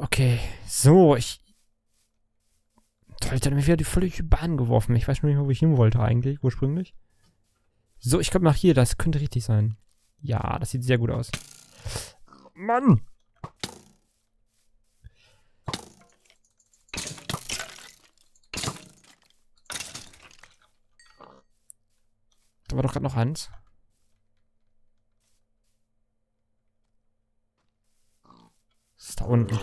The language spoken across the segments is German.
Okay, so, Da hat er mich wieder die völlige Bahn geworfen. Ich weiß nur nicht, wo ich hin wollte eigentlich, ursprünglich. So, ich komme nach hier, das könnte richtig sein. Ja, das sieht sehr gut aus. Mann! Da war doch gerade noch Hans. Das ist da unten.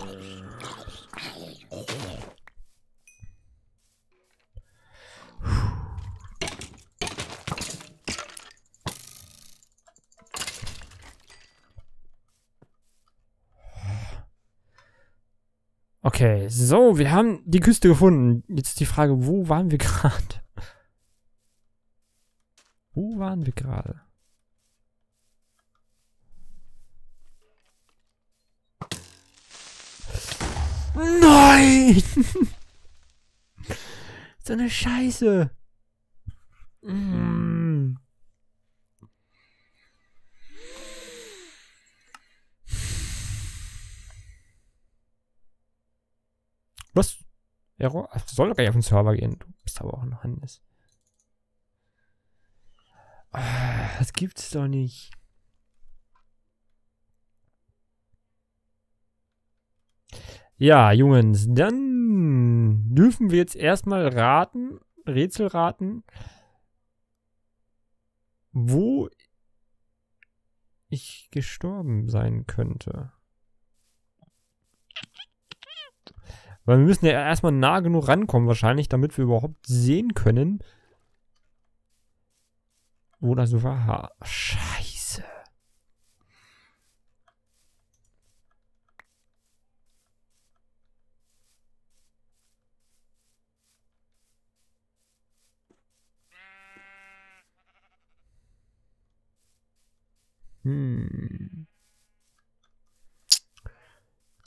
Okay, so, wir haben die Küste gefunden. Jetzt ist die Frage, wo waren wir gerade? Wo waren wir gerade? Nein! So eine Scheiße! Mm. Was? Error? Das soll doch gar nicht auf den Server gehen. Du bist aber auch noch Hannes. Das gibt's doch nicht. Ja, Jungs, dann dürfen wir jetzt erstmal raten, Rätsel raten, wo ich gestorben sein könnte. Weil wir müssen ja erstmal nah genug rankommen wahrscheinlich, damit wir überhaupt sehen können, wo das so war. Scheiße.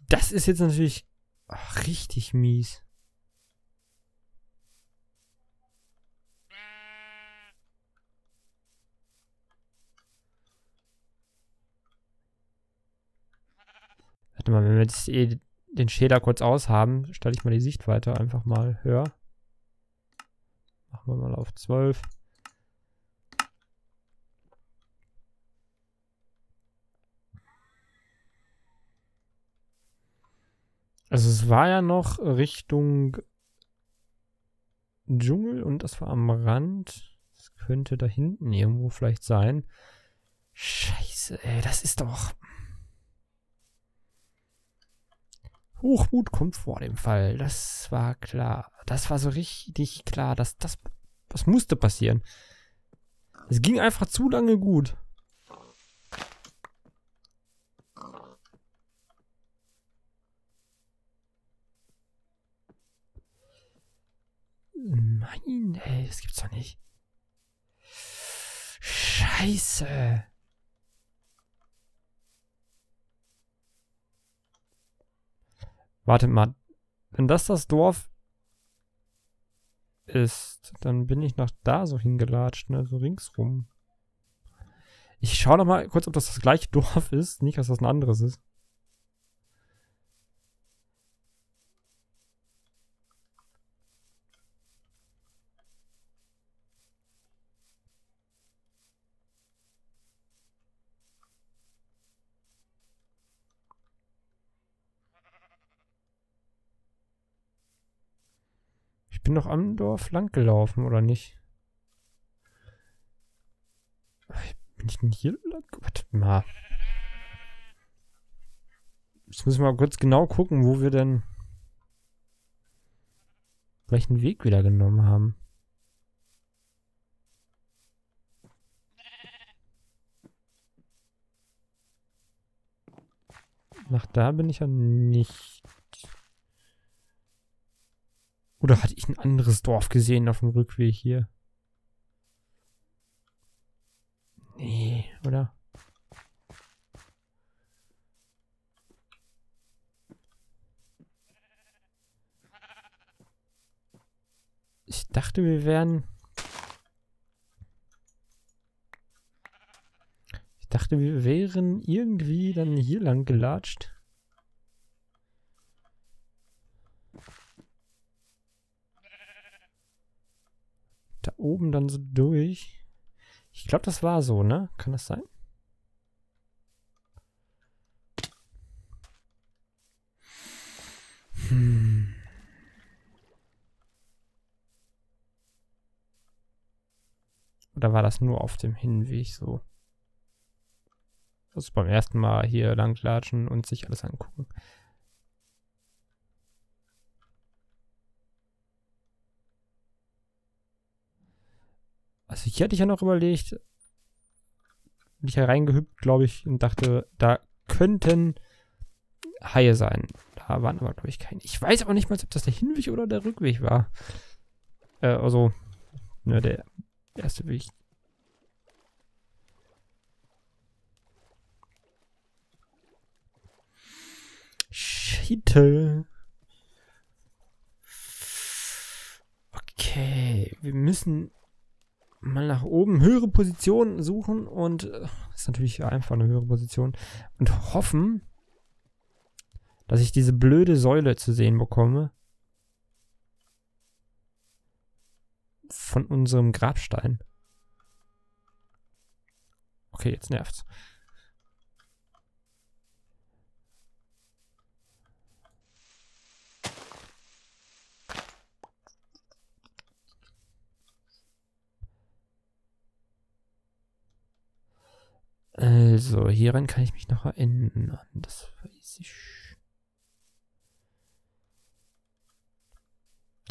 Das ist jetzt natürlich richtig mies. Warte mal, wenn wir jetzt den Shader kurz aushaben, stelle ich mal die Sichtweite einfach mal höher. Machen wir mal auf 12. Also es war ja noch Richtung Dschungel und das war am Rand. Das könnte da hinten irgendwo vielleicht sein. Scheiße, ey, das ist doch... Hochmut kommt vor dem Fall. Das war klar. Das war so richtig klar, dass das musste passieren. Es ging einfach zu lange gut. Nein, ey, das gibt's doch nicht. Scheiße. Wartet mal. Wenn das Dorf ist, dann bin ich nach da so hingelatscht, ne? So ringsrum. Ich schau noch mal kurz, ob das gleiche Dorf ist. Nicht, dass das ein anderes ist. Ich bin doch am Dorf lang gelaufen, oder nicht? Bin ich denn hier lang? Warte mal. Jetzt müssen wir mal kurz genau gucken, wo wir denn welchen Weg wieder genommen haben. Nach da bin ich ja nicht. Oder hatte ich ein anderes Dorf gesehen auf dem Rückweg hier? Nee, oder? Ich dachte, wir wären... Ich dachte, wir wären irgendwie dann hier lang gelatscht. Da oben dann so durch. Ich glaube, das war so, ne? Kann das sein? Oder war das nur auf dem Hinweg so? Also beim ersten Mal hier langlatschen und sich alles angucken. Also hier hatte ich ja noch überlegt, bin ich ja reingehüpft, glaube ich, und dachte, da könnten Haie sein. Da waren aber, glaube ich, keine. Ich weiß auch nicht mal, ob das der Hinweg oder der Rückweg war. Also, ne, der erste Weg. Schiete. Okay, wir müssen mal nach oben höhere Positionen suchen und das ist natürlich einfach eine höhere Position und hoffen, dass ich diese blöde Säule zu sehen bekomme von unserem Grabstein. Okay, jetzt nervt's. Also, hieran kann ich mich noch erinnern. Das weiß ich.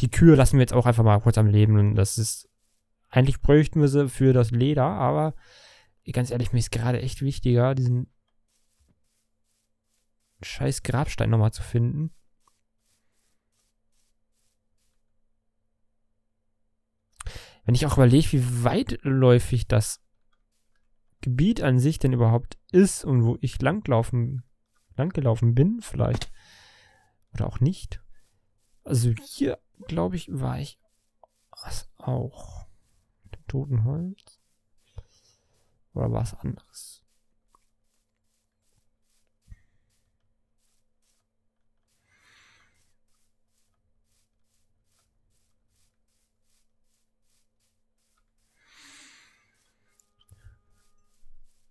Die Kühe lassen wir jetzt auch einfach mal kurz am Leben. Das ist. Eigentlich bräuchten wir sie für das Leder, aber ganz ehrlich, mir ist gerade echt wichtiger, diesen scheiß Grabstein nochmal zu finden. Wenn ich auch überlege, wie weitläufig das Gebiet an sich denn überhaupt ist und wo ich langgelaufen bin vielleicht oder auch nicht. Also hier, glaube ich, war ich was auch mit dem Totenholz oder was anderes.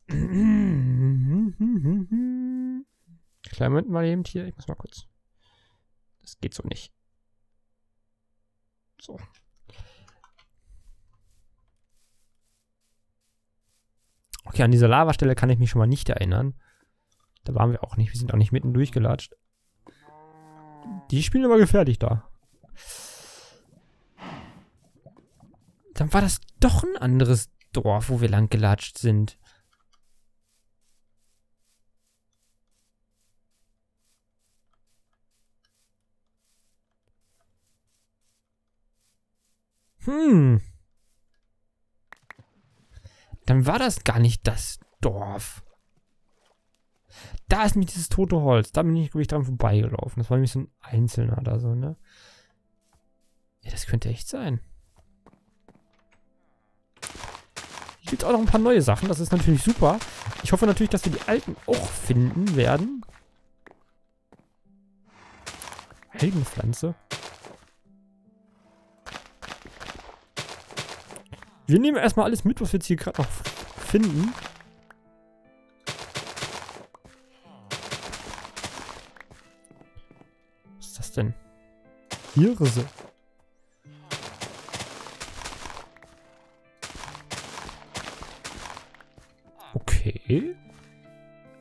Kleinen Moment mal eben hier. Ich muss mal kurz. Das geht so nicht. So. Okay, an dieser Lavastelle kann ich mich schon mal nicht erinnern. Da waren wir auch nicht. Wir sind auch nicht mitten durchgelatscht. Die spielen aber gefährlich da. Dann war das doch ein anderes Dorf, wo wir lang gelatscht sind. Dann war das gar nicht das Dorf. Da ist nämlich dieses tote Holz. Da bin ich, glaube ich, dran vorbeigelaufen. Das war nämlich so ein Einzelner da so, ne? Ja, das könnte echt sein. Hier gibt es auch noch ein paar neue Sachen. Das ist natürlich super. Ich hoffe natürlich, dass wir die alten auch finden werden. Heldenpflanze. Wir nehmen erstmal alles mit, was wir jetzt hier gerade noch finden. Was ist das denn? Hirse. Okay.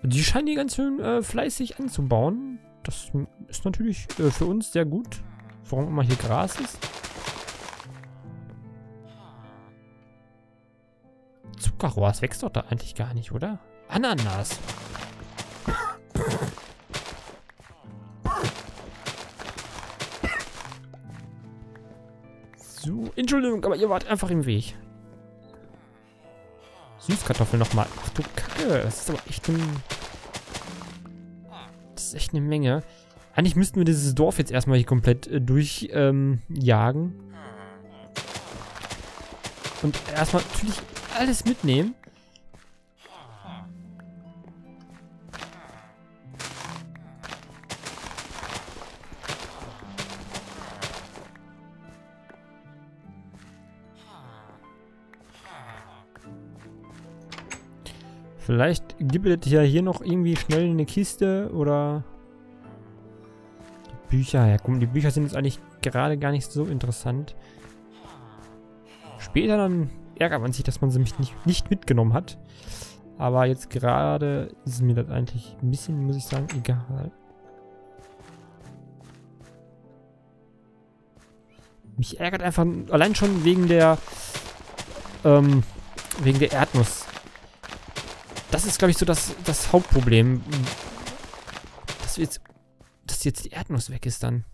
Die scheinen hier ganz schön fleißig anzubauen. Das ist natürlich für uns sehr gut. Warum immer hier Gras ist. Zuckerrohr, das wächst doch da eigentlich gar nicht, oder? Ananas. So, Entschuldigung, aber ihr wart einfach im Weg. Süßkartoffeln nochmal. Ach du Kacke, das ist aber echt eine Menge. Eigentlich müssten wir dieses Dorf jetzt erstmal hier komplett durchjagen. Und erstmal natürlich alles mitnehmen. Vielleicht gibt es ja hier noch irgendwie schnell eine Kiste oder... Bücher. Ja komm, die Bücher sind jetzt eigentlich gerade gar nicht so interessant. Später dann ärgert man sich, dass man sie nicht mitgenommen hat. Aber jetzt gerade ist mir das eigentlich ein bisschen, muss ich sagen, egal. Mich ärgert einfach allein schon wegen der Erdnuss. Das ist, glaube ich, so das Hauptproblem. Dass jetzt die Erdnuss weg ist dann.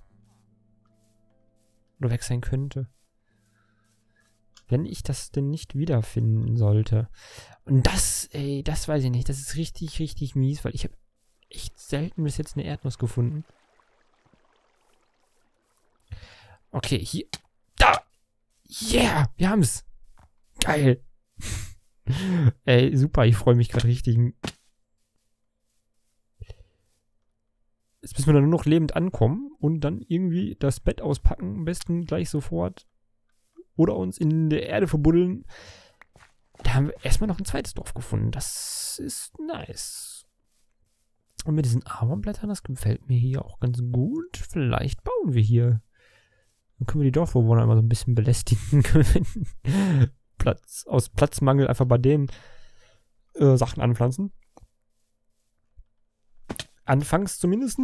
Oder weg sein könnte. Wenn ich das denn nicht wiederfinden sollte. Und das, ey, das weiß ich nicht. Das ist richtig, richtig mies, weil ich habe echt selten bis jetzt eine Erdnuss gefunden. Okay, hier. Da! Yeah! Wir haben's! Geil! Ey, super, ich freue mich gerade richtig. Jetzt müssen wir dann nur noch lebend ankommen und dann irgendwie das Bett auspacken. Am besten gleich sofort. Oder uns in der Erde verbuddeln. Da haben wir erstmal noch ein zweites Dorf gefunden. Das ist nice. Und mit diesen Ahornblättern, das gefällt mir hier auch ganz gut. Vielleicht bauen wir hier. Dann können wir die Dorfbewohner immer so ein bisschen belästigen. Aus Platzmangel einfach bei denen Sachen anpflanzen. Anfangs zumindest.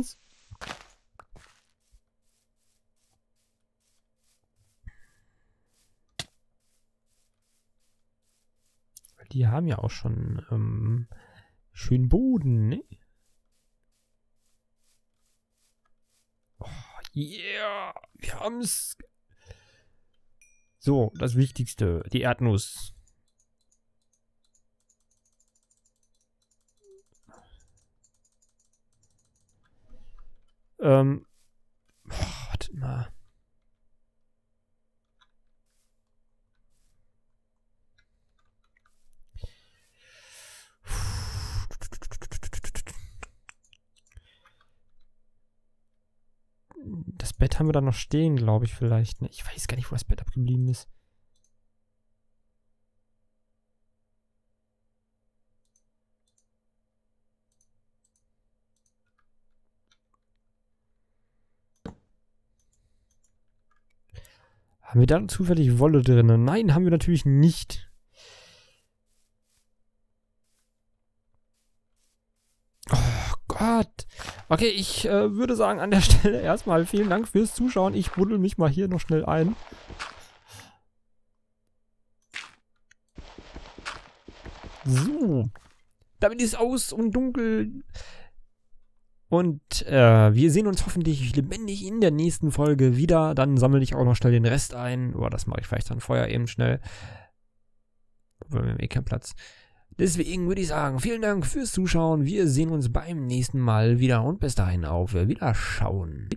Die haben ja auch schon schönen Boden, ne? Oh, yeah! Wir haben's! So, das Wichtigste, die Erdnuss. Oh, wartet mal. Das Bett haben wir da noch stehen, glaube ich, vielleicht. Ich weiß gar nicht, wo das Bett abgeblieben ist. Haben wir da zufällig Wolle drin? Nein, haben wir natürlich nicht. Oh Gott. Okay, ich würde sagen, an der Stelle erstmal vielen Dank fürs Zuschauen. Ich buddel mich mal hier noch schnell ein. So. Damit ist es aus und dunkel. Und wir sehen uns hoffentlich lebendig in der nächsten Folge wieder. Dann sammle ich auch noch schnell den Rest ein. Oder das mache ich vielleicht dann vorher eben schnell. Weil wir haben eh keinen Platz. Deswegen würde ich sagen, vielen Dank fürs Zuschauen. Wir sehen uns beim nächsten Mal wieder. Und bis dahin auf Wiederschauen.